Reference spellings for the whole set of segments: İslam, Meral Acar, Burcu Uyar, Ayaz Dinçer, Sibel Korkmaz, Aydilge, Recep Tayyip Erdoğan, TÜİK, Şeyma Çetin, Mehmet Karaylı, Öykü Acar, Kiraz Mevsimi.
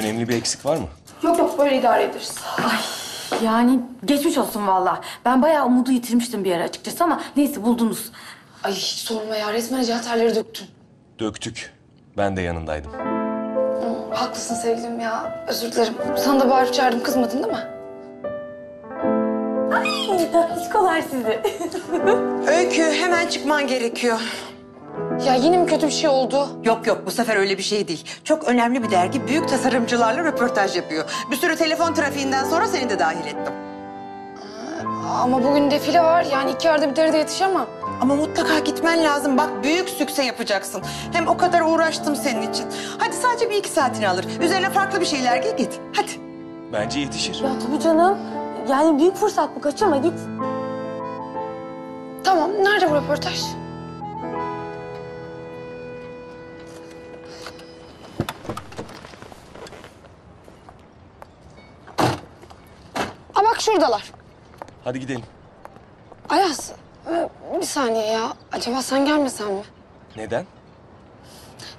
Önemli bir eksik var mı? Yok yok, böyle idare ederiz. Ay yani geçmiş olsun vallahi. Ben bayağı umudu yitirmiştim bir ara açıkçası ama neyse buldunuz. Ay sorma ya, resmen acı terleri döktüm. Döktük. Ben de yanındaydım. Hı, haklısın sevgilim ya. Özür dilerim. Sana da bağırıp çağırdım, kızmadın değil mi? Ay tatlışkolar sizi. Öykü, hemen çıkman gerekiyor. Ya yine mi kötü bir şey oldu? Yok yok, bu sefer öyle bir şey değil. Çok önemli bir dergi büyük tasarımcılarla röportaj yapıyor. Bir sürü telefon trafiğinden sonra seni de dahil ettim. Ama bugün defile var. Yani 2 ayda bir derede yetişemem. Ama mutlaka gitmen lazım. Bak büyük sükse yapacaksın. Hem o kadar uğraştım senin için. Hadi sadece 1-2 saatini alır. Üzerine farklı bir şeyler giy git. Hadi. Bence yetişir. Ya tabii canım. Yani büyük fırsat bu. Kaçırma git. Tamam. Nerede bu röportaj? Aa bak şuradalar. Hadi gidelim. Ayaz, bir saniye ya. Acaba sen gelmesen mi? Neden?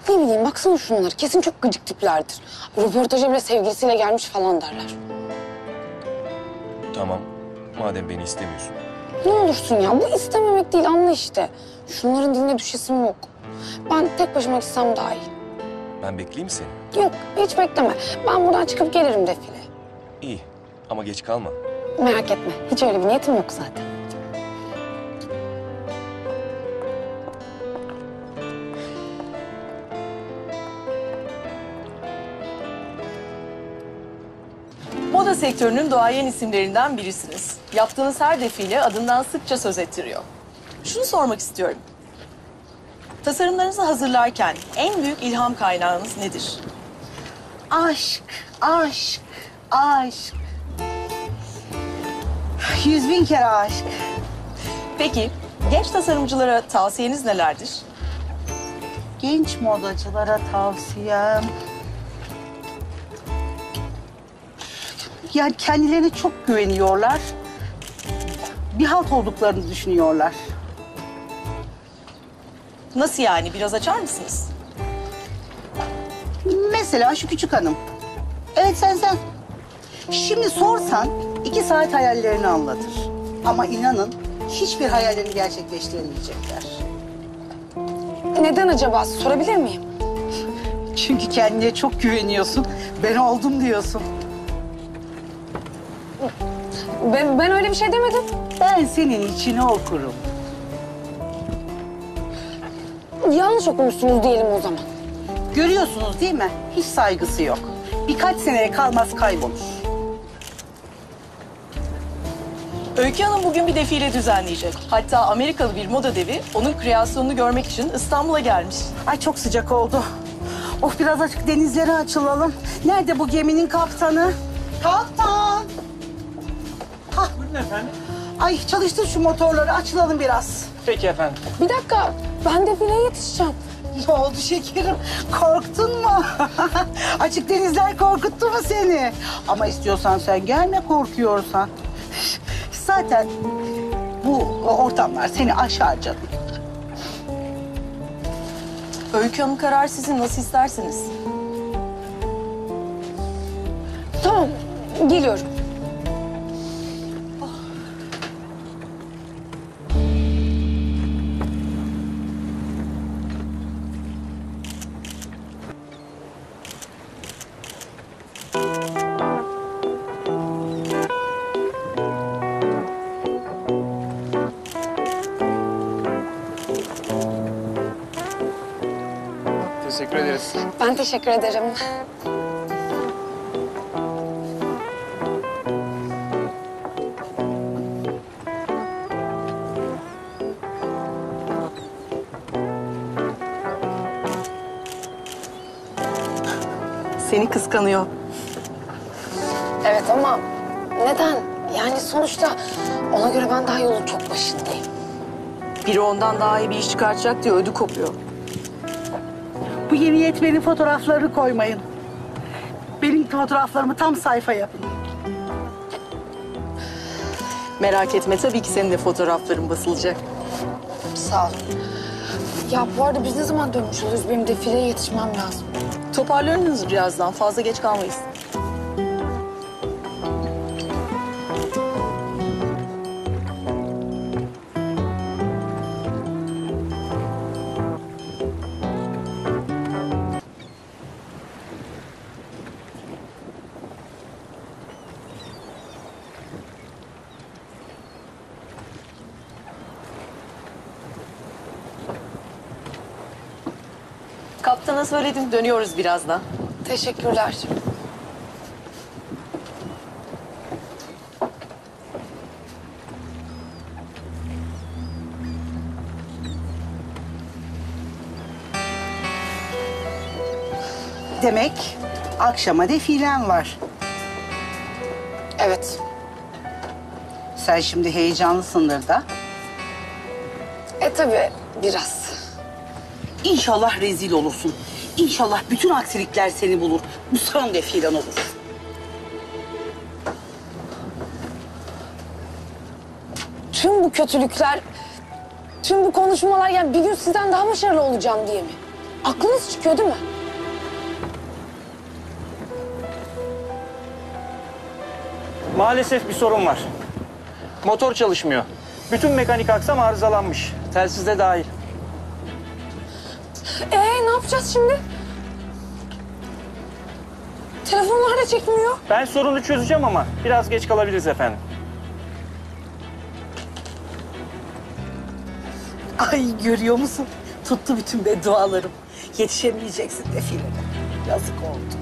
Ne bileyim, baksana şunlar. Kesin çok gıcık tiplerdir. Röportaja bile sevgilisiyle gelmiş falan derler. Tamam, madem beni istemiyorsun. Ne olursun ya, bu istememek değil, anla işte. Şunların diline düşesim yok. Ben tek başıma gitsem daha iyi. Ben bekleyeyim seni. Yok, hiç bekleme. Ben buradan çıkıp gelirim defile. İyi, ama geç kalma. Merak etme. Hiç öyle bir niyetim yok zaten. Moda sektörünün duayen isimlerinden birisiniz. Yaptığınız her defile adından sıkça söz ettiriyor. Şunu sormak istiyorum. Tasarımlarınızı hazırlarken en büyük ilham kaynağınız nedir? Aşk, aşk, aşk. 100.000 kere aşık. Peki, genç tasarımcılara tavsiyeniz nelerdir? Genç modacılara tavsiyem... Yani kendilerine çok güveniyorlar. Bir halt olduklarını düşünüyorlar. Nasıl yani? Biraz açar mısınız? Mesela şu küçük hanım. Evet, sen. Şimdi sorsan 2 saat hayallerini anlatır. Ama inanın hiçbir hayalini gerçekleştiremeyecekler. Neden acaba? Sorabilir miyim? Çünkü kendine çok güveniyorsun. Ben oldum diyorsun. Ben öyle bir şey demedim. Ben senin içini okurum. Yanlış okumuşsunuz diyelim o zaman. Görüyorsunuz değil mi? Hiç saygısı yok. Birkaç seneye kalmaz kaybolur. Öykü Hanım bugün bir defile düzenleyecek. Hatta Amerikalı bir moda devi onun kreasyonunu görmek için İstanbul'a gelmiş. Ay çok sıcak oldu. Of biraz açık denizlere açılalım. Nerede bu geminin kaptanı? Kaptan! Hah. Buyurun efendim. Ay çalıştır şu motorları, açılalım biraz. Peki efendim. Bir dakika, ben defileye yetişeceğim. Ne oldu şekerim? Korktun mu? Açık denizler korkuttu mu seni? Ama istiyorsan sen gelme korkuyorsan. Zaten bu ortamlar seni aşar canım. Öykü Hanım, karar sizin, nasıl isterseniz. Tamam, geliyorum. Teşekkür ederiz. Ben teşekkür ederim. Seni kıskanıyor. Evet ama neden? Yani sonuçta ona göre ben daha yolun çok başındayım. Biri ondan daha iyi bir iş çıkartacak diye ödü kopuyor. Bu yeni yetmenin fotoğraflarını koymayın. Benim fotoğraflarımı tam sayfa yapın. Merak etme, tabii ki senin de fotoğrafların basılacak. Sağ ol. Ya bu arada biz ne zaman dönmüş oluruz? Benim defileye yetişmem lazım. Toparlanırız birazdan. Fazla geç kalmayız. Kaptana söyledim, dönüyoruz birazdan. Teşekkürler. Demek akşama defilen var. Evet. Sen şimdi heyecanlısındır da. Tabii biraz. İnşallah rezil olursun. İnşallah bütün aksilikler seni bulur. Bu son defilen olur. Tüm bu kötülükler, tüm bu konuşmalar yani bir gün sizden daha başarılı olacağım diye mi? Aklınız çıkıyor değil mi? Maalesef bir sorun var. Motor çalışmıyor. Bütün mekanik aksam arızalanmış. Telsiz de dahil. Ne yapacağız şimdi? Telefonlar da çekmiyor. Ben sorunu çözeceğim ama biraz geç kalabiliriz efendim. Ay görüyor musun? Tuttu bütün beddualarım. Yetişemeyeceksin defilede. Yazık oldu.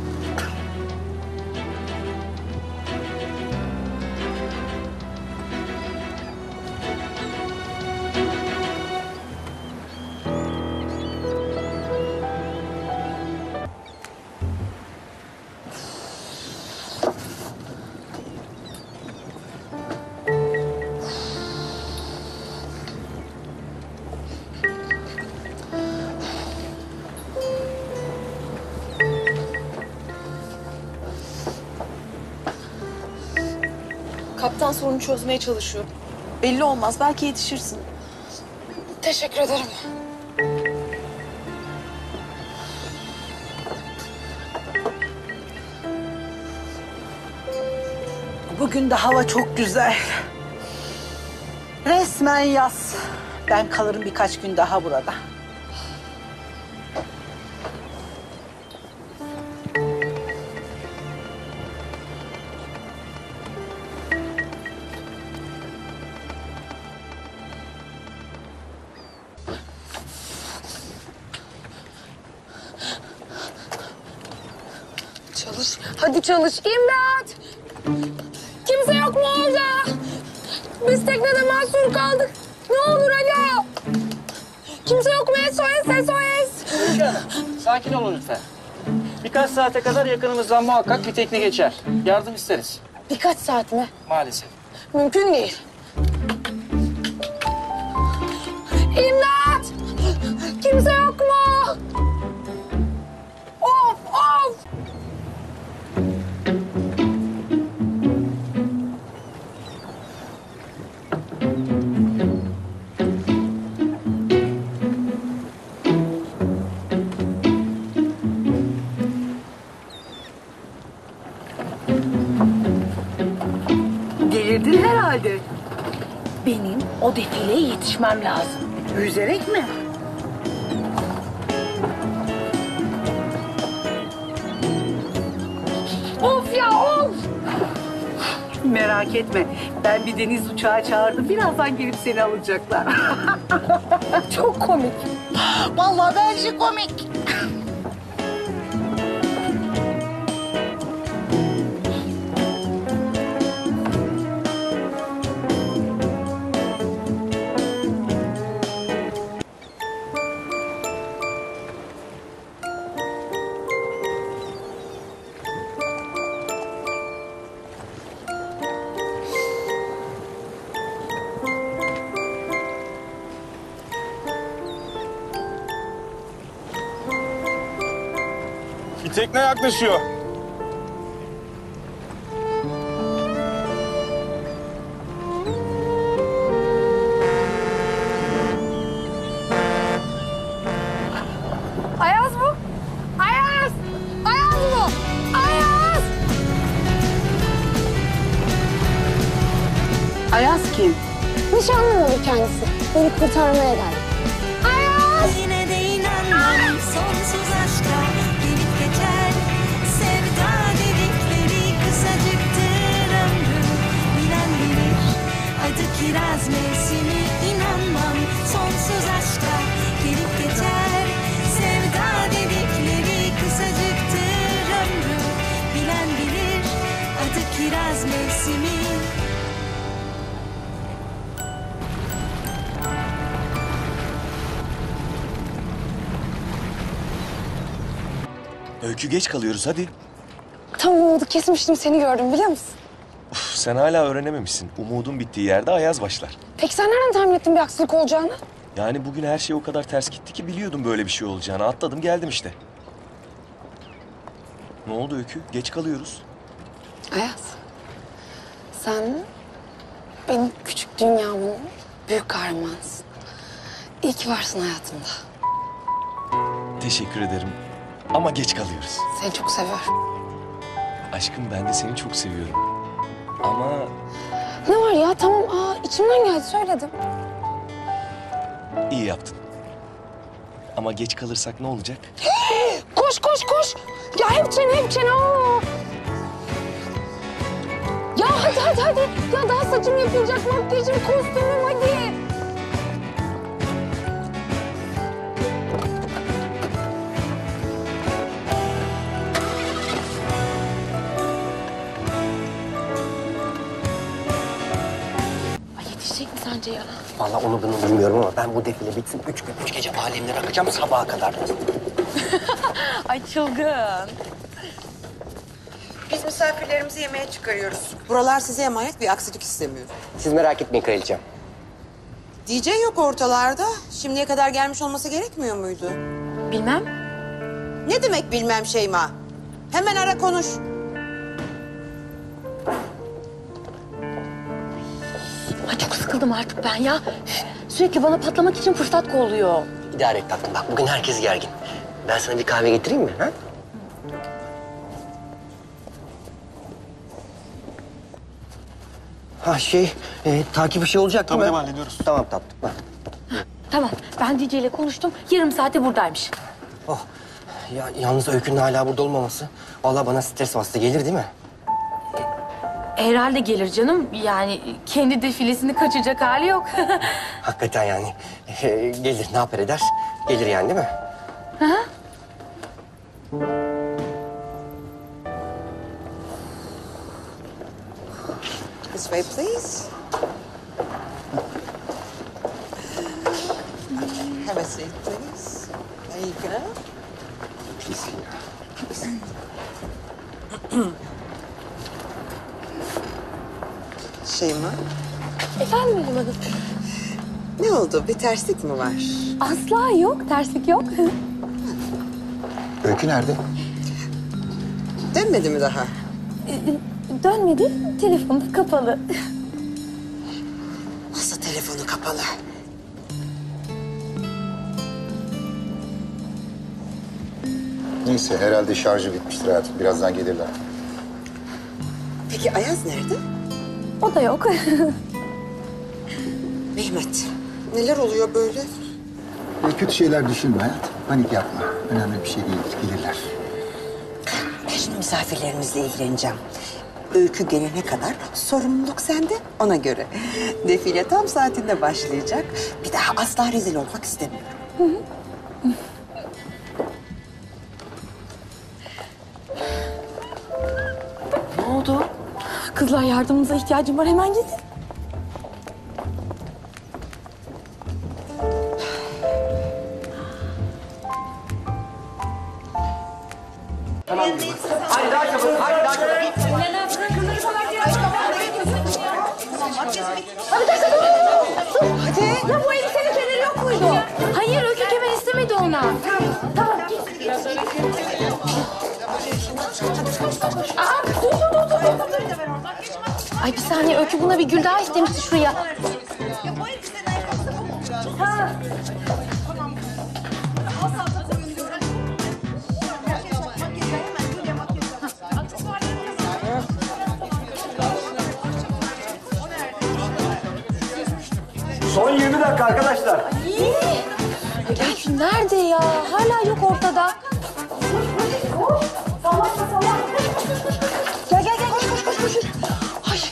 Kaptan sorunu çözmeye çalışıyor. Belli olmaz, belki yetişirsin. Teşekkür ederim. Bugün de hava çok güzel. Resmen yaz. Ben kalırım birkaç gün daha burada. Çalış. Hadi çalış. İmdat! Kimse yok mu orada? Biz teknede mahsur kaldık. Ne olur alo! Kimse yok mu? SOS, SOS! Sakin olun lütfen. Birkaç saate kadar yakınımızdan muhakkak bir tekne geçer. Yardım isteriz. Birkaç saat mi? Maalesef. Mümkün değil. İmdat! Kimse yok mu? Gelirdin herhalde. Benim o defileye yetişmem lazım. Yüzerek mi? Of ya of! Merak etme. Ben bir deniz uçağı çağırdım. Birazdan gelip seni alacaklar. Çok komik. Vallahi her şey komik. Bir tekne yaklaşıyor. Ayaz bu. Ayaz! Ayaz kim? Nişanlım olur kendisi. Beni kurtarmaya geldi. Ayaz! Yine de inanmam sonsuz aşka gelip geçer. Sevda dedikleri kısacıktır ömrüm. Bilen bilir adı kiraz mevsimi. İnanmam sonsuz aşka gelip geçer. Sevda dedikleri kısacıktır ömrüm. Bilen bilir adı kiraz mevsimi. Öykü geç kalıyoruz hadi. Tam umudu kesmiştim seni gördüm biliyor musun? Of, sen hala öğrenememişsin. Umudun bittiği yerde Ayaz başlar. Peki sen nereden tahmin ettin bir haksızlık olacağını? Yani bugün her şey o kadar ters gitti ki biliyordum böyle bir şey olacağını. Atladım geldim işte. Ne oldu Öykü? Geç kalıyoruz. Ayaz, sen benim küçük dünyamın büyük kahramanısın. İyi ki varsın hayatımda. Teşekkür ederim. Ama geç kalıyoruz. Seni çok seviyorum. Aşkım ben de seni çok seviyorum. Ama... Ne var ya tamam. Aa, içimden geldi söyledim. İyi yaptın. Ama geç kalırsak ne olacak? Koş koş koş. Ya hep çene. Oo. Ya hadi. Ya daha saçım yapılacak. Makyajım, kostümüm hadi. Yalan. Vallahi onu bunu bilmiyorum ama ben bu defile bitsin 3 gün 3 gece alemler akacağım sabaha kadar. Ay çılgın. Biz misafirlerimizi yemeğe çıkarıyoruz. Buralar size emanet, bir aksilik istemiyorum. Siz merak etmeyin kraliçem. DJ yok ortalarda. Şimdiye kadar gelmiş olması gerekmiyor muydu? Bilmem. Ne demek bilmem Şeyma? Hemen ara konuş. Ay çok sıkıldım artık ben ya. Sürekli bana patlamak için fırsat kolluyor. İdare et tatlım. Bak bugün herkes gergin. Ben sana bir kahve getireyim mi? Ha? Takip işi olacak tabii değil mi? Tamam hallediyoruz. Tamam tatlım. Tamam ben DJ ile konuştum. Yarım saate buradaymış. Oh ya, yalnız Öykü'nün hala burada olmaması. Vallahi bana stres bastı gelir değil mi? Herhalde gelir canım. Yani kendi defilesini kaçacak hali yok. Hakikaten yani. Gelir ne yapar eder? Gelir yani değil mi? Ha? This way please. Have a seat please. There you go. Please. Şeyma. Efendim benim hanım. Ne oldu? Bir terslik mi var? Asla yok. Terslik yok. Öykü nerede? Dönmedi mi daha? Dönmedi. Telefonu kapalı. Nasıl telefonu kapalı? Neyse herhalde şarjı bitmiştir hayatım. Birazdan gelirler. Peki Ayaz nerede? O da yok. Mehmet, neler oluyor böyle? Kötü şeyler düşünme hayat. Panik yapma. Önemli bir şey değil. Gelirler. Ben şimdi misafirlerimizle ilgileneceğim. Öykü gelene kadar sorumluluk sende ona göre. Defile tam saatinde başlayacak. Bir daha asla rezil olmak istemiyorum. Hı. Ne oldu? Kızlar yardımınıza ihtiyacım var. Hemen gidin. Tamam. Haydi daha çabuk. Hadi. Ya bu elbisenin kenarı yok muydu? Hayır Öykü kemer istemedi ona. Tamam git. Ay bir saniye Öykü buna bir gül daha istemişti şuraya. Ha. arkadaşlar. Öykü nerede ya? Hala yok ortada. Gel. Koş.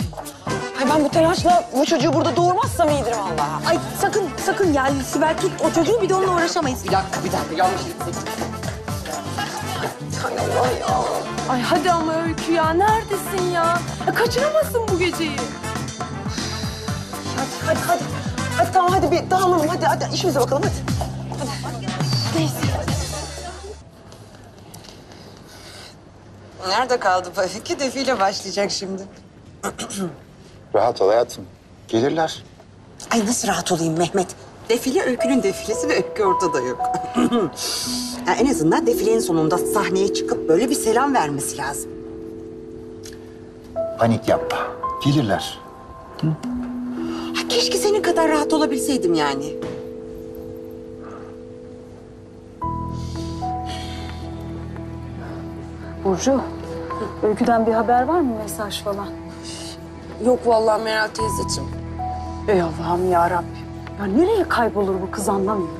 Ay ben bu telaşla bu çocuğu burada doğurmazsam iyidir vallahi. Ay sakın ya Sibel tut o çocuğu bir de onunla uğraşamayız. Bir dakika yanlış gittik. Hay Allah ya. Ay hadi ama Öykü ya neredesin ya? Kaçıramazsın bu geceyi. Hadi. Hadi tamam hadi bir dağılalım hadi işimize bakalım hadi. Neyse. Nerede kaldı bu? İki defile başlayacak şimdi. Rahat ol hayatım. Gelirler. Ay nasıl rahat olayım Mehmet? Defile Öykü'nün defilesi ve Öykü ortada yok. Yani en azından defilenin sonunda sahneye çıkıp böyle bir selam vermesi lazım. Panik yapma. Gelirler. Hı? Keşke senin kadar rahat olabilseydim yani. Burcu, Öykü'den bir haber var mı? Mesaj falan. Yok vallahi Meral teyzeciğim. Ey Allah'ım yarabbim. Ya nereye kaybolur bu kız anlamıyorum.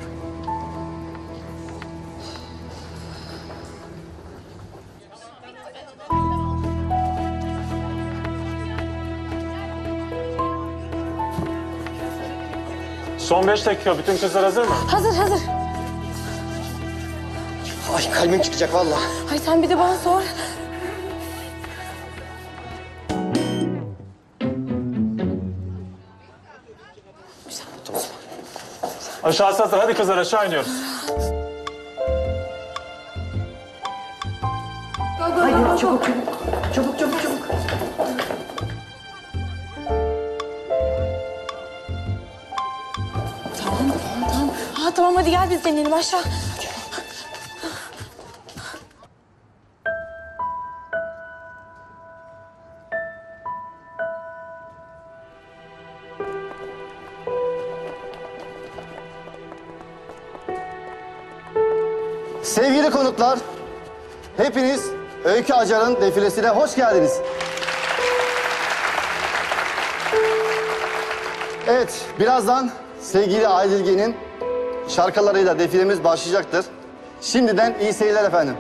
Son 5 dakika. Bütün kızlar hazır mı? Hazır. Ay kalbim çıkacak vallahi. Ay sen bir de bana sor. Aşağısı hazır. Hadi kızlar aşağı iniyoruz. Haydi çabuk. Tamam hadi gel biz deneyelim aşağı. Sevgili konuklar, hepiniz Öykü Acar'ın defilesine hoş geldiniz. Evet, birazdan sevgili Aydilge'nin şarkılarıyla defilemiz başlayacaktır. Şimdiden iyi seyirler efendim.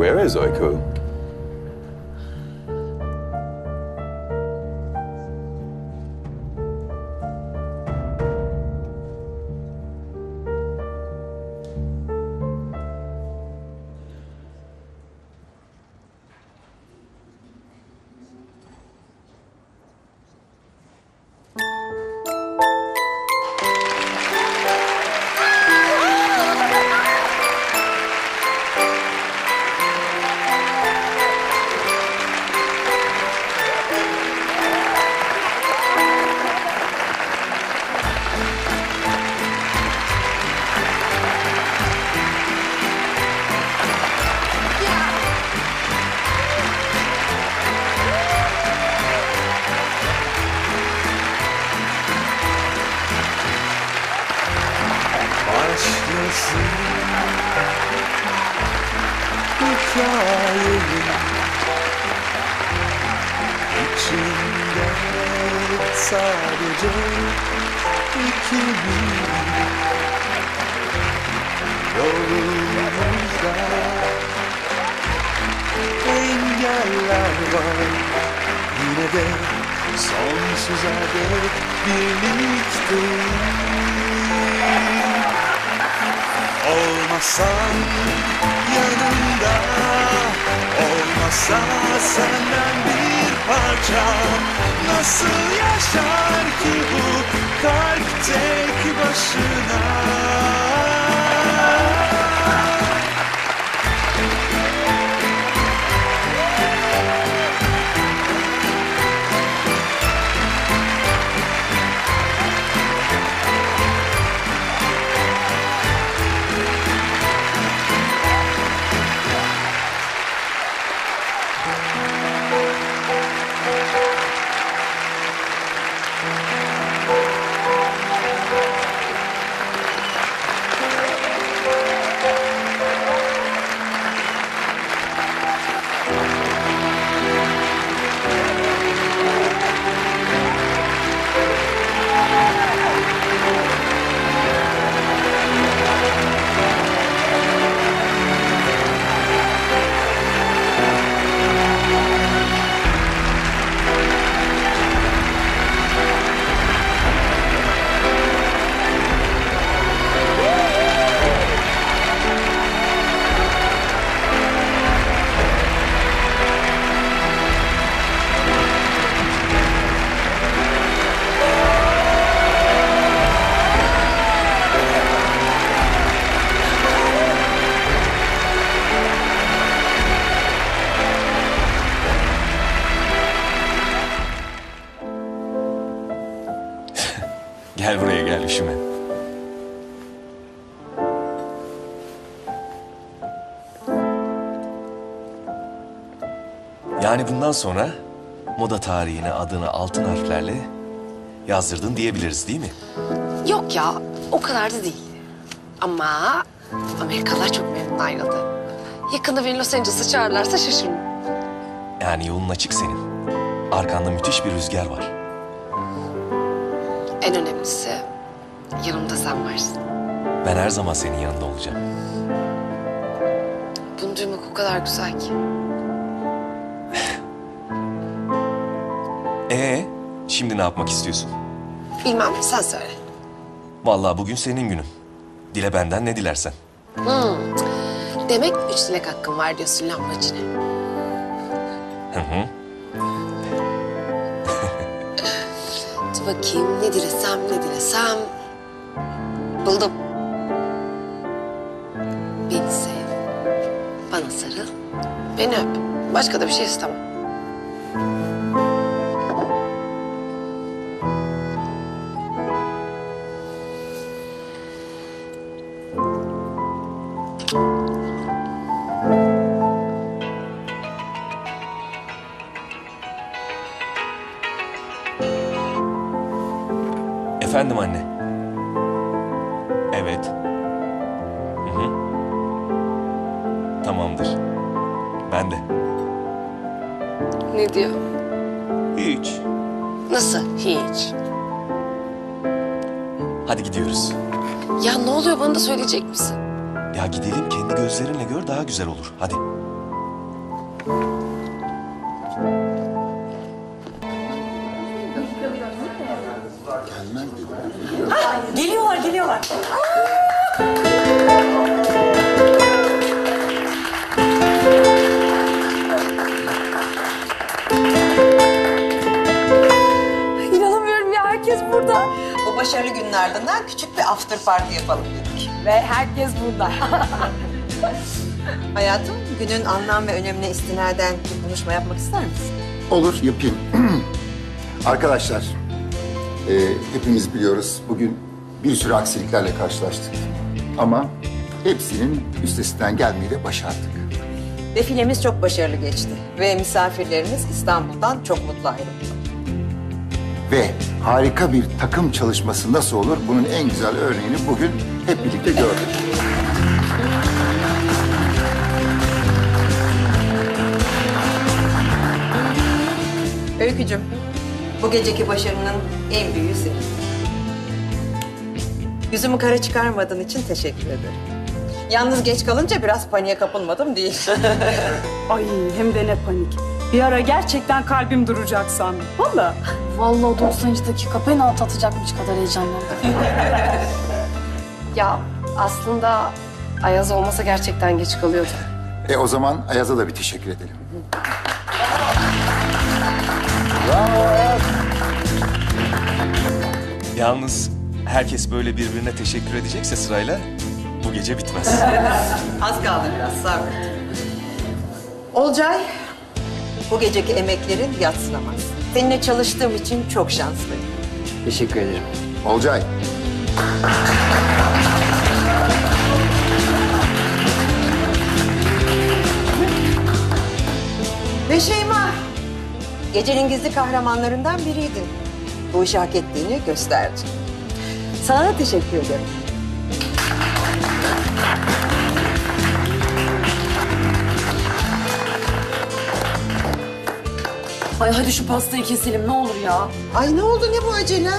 Where is Öykü? Yani bundan sonra moda tarihine adını altın harflerle yazdırdın diyebiliriz değil mi? Yok ya, o kadar da değil. Ama Amerikalılar çok memnun ayrıldı. Yakında beni Los Angeles'a çağırırlarsa şaşırmam. Yani yolun açık senin. Arkanda müthiş bir rüzgar var. En önemlisi yanımda sen varsın. Ben her zaman senin yanında olacağım. Bunu duymak o kadar güzel ki. Şimdi ne yapmak istiyorsun? Bilmem, sen söyle. Vallahi bugün senin günün. Dile benden ne dilersen. Demek 3 dilek hakkım var diyorsun lambacine. Hı. Dur bakayım, ne dilesem... Buldum. Beni sev, bana sarıl, beni öp. Başka da bir şey istemem. Efendim anne. Evet. Hı. Tamamdır. Ben de. Ne diyor? Hiç. Nasıl hiç? Hadi gidiyoruz. Ya ne oluyor, bana da söyleyecek misin? Ya gidelim, kendi gözlerinle gör, daha güzel olur. Hadi. Ah, geliyorlar, geliyorlar. İnanamıyorum ya, herkes burada. Bu başarılı günlerden küçük bir after party yapalım dedik. Ve herkes burada. Hayatım, günün anlam ve önemine istinaden bir konuşma yapmak ister misin? Olur, yapayım. Arkadaşlar, hepimiz biliyoruz, bugün bir sürü aksiliklerle karşılaştık. Ama hepsinin üstesinden gelmeyi de başardık. Defilemiz çok başarılı geçti. Ve misafirlerimiz İstanbul'dan çok mutlu ayrıldılar. Ve harika bir takım çalışması nasıl olur? Bunun en güzel örneğini bugün hep birlikte gördük. Öykücüm, bu geceki başarının en büyüğü senin. Yüzümü kara çıkarmadığın için teşekkür ederim. Yalnız geç kalınca biraz paniğe kapılmadım değil. Ay, hem de ne panik. Bir ara gerçekten kalbim duracak sandım. Vallahi. Vallahi 90. dakika penaltı atacakmış kadar heyecanlandım. Ya aslında Ayaz olmasa gerçekten geç kalıyordu. O zaman Ayaz'a da bir teşekkür edelim. Yalnız herkes böyle birbirine teşekkür edecekse sırayla bu gece bitmez. Az kaldı biraz, sabret. Olcay, bu geceki emeklerin yadsınamaz. Seninle çalıştığım için çok şanslıyım. Teşekkür ederim. Olcay. Ve Şeyma, gecenin gizli kahramanlarından biriydin. Bu işi hak ettiğini gösterdi. Sana da teşekkür ederim. Ay hadi şu pastayı keselim ne olur ya. Ay ne oldu, ne bu acele?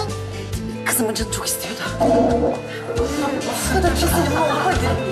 Kızımın canı çok istiyor da. Bu kadar keselim ne olur hadi.